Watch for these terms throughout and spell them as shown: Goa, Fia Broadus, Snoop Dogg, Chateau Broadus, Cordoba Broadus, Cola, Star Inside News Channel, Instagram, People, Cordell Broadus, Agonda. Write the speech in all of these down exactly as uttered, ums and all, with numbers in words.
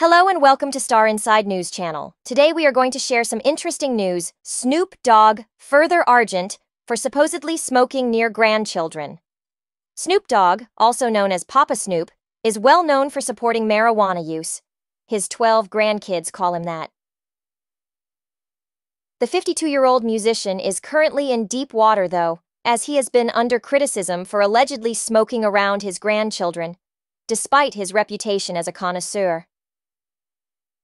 Hello and welcome to Star Inside News Channel. Today we are going to share some interesting news. Snoop Dogg further argent for supposedly smoking near grandchildren. Snoop Dogg, also known as Papa Snoop, is well known for supporting marijuana use. His twelve grandkids call him that. The fifty-two-year-old musician is currently in deep water, though, as he has been under criticism for allegedly smoking around his grandchildren, despite his reputation as a connoisseur.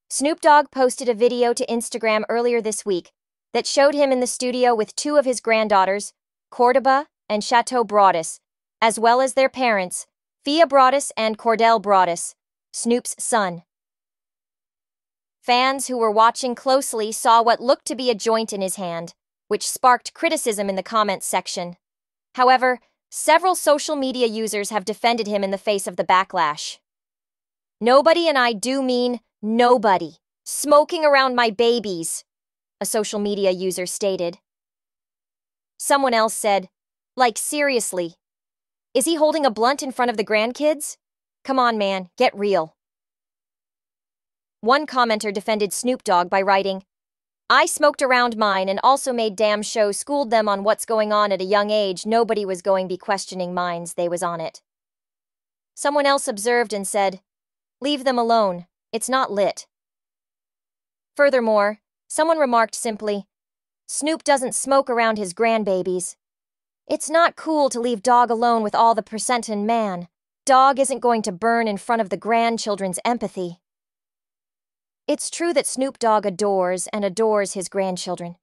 Snoop Dogg posted a video to Instagram earlier this week that showed him in the studio with two of his granddaughters, Cordoba and Chateau Broadus, as well as their parents, Fia Broadus and Cordell Broadus, Snoop's son. Fans who were watching closely saw what looked to be a joint in his hand, which sparked criticism in the comments section. However, several social media users have defended him in the face of the backlash. Nobody, and I do mean nobody, smoking around my babies, a social media user stated. Someone else said, like, seriously, is he holding a blunt in front of the grandkids? Come on, man, get real. One commenter defended Snoop Dogg by writing, I smoked around mine and also made damn show schooled them on what's going on at a young age. Nobody was going be questioning mines, they was on it. Someone else observed and said, leave them alone. It's not lit. Furthermore, someone remarked simply, Snoop doesn't smoke around his grandbabies. It's not cool to leave Dogg alone with all the percent in man. Dogg isn't going to burn in front of the grandchildren's empathy. It's true that Snoop Dogg adores and adores his grandchildren,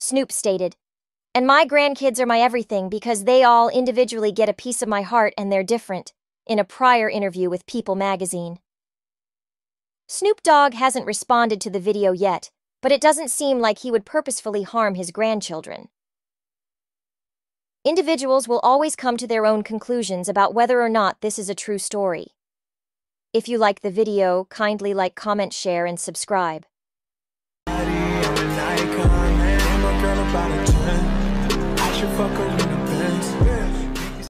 Snoop stated, and my grandkids are my everything because they all individually get a piece of my heart and they're different, in a prior interview with People magazine. Snoop Dogg hasn't responded to the video yet, but it doesn't seem like he would purposefully harm his grandchildren. Individuals will always come to their own conclusions about whether or not this is a true story. If you like the video, kindly like, comment, share, and subscribe.